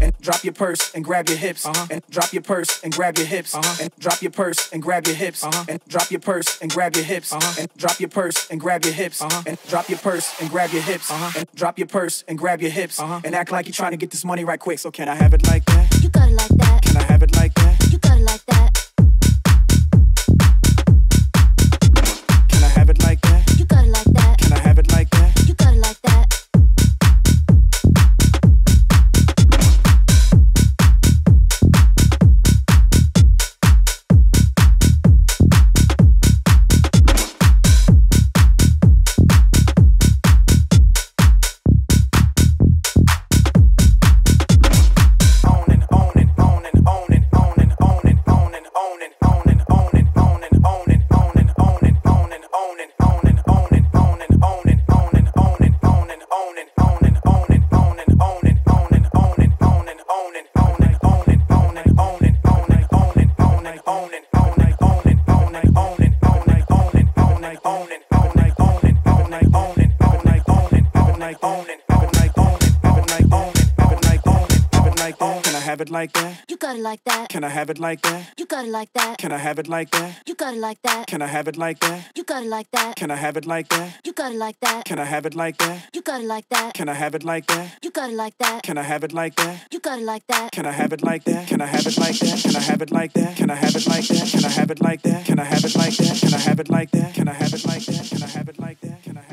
and drop your purse and grab your hips, and drop your purse and grab your hips, and drop your purse and grab your hips, and drop your purse and grab your hips, and drop your purse and grab your hips, and drop your purse and grab your hips, and drop your purse and grab your hips, and act like you're trying to get this money right quick. So can I have it like that? You got it like that. Can I have it like that? You got it like that. Like that. You got it like that. Can I have it like that? You got it like that. Can I have it like that? You got it like that. Can I have it like that? You got it like that. Can I have it like that? You got it like that. Can I have it like that? You got it like that. Can I have it like that? You got it like that. Can I have it like that? You got it like that. Can I have it like that? Can I have it like that? Can I have it like that? Can I have it like that? Can I have it like that? Can I have it like that? Can I have it like that? Can I have it like that? Can I have it like that? Can I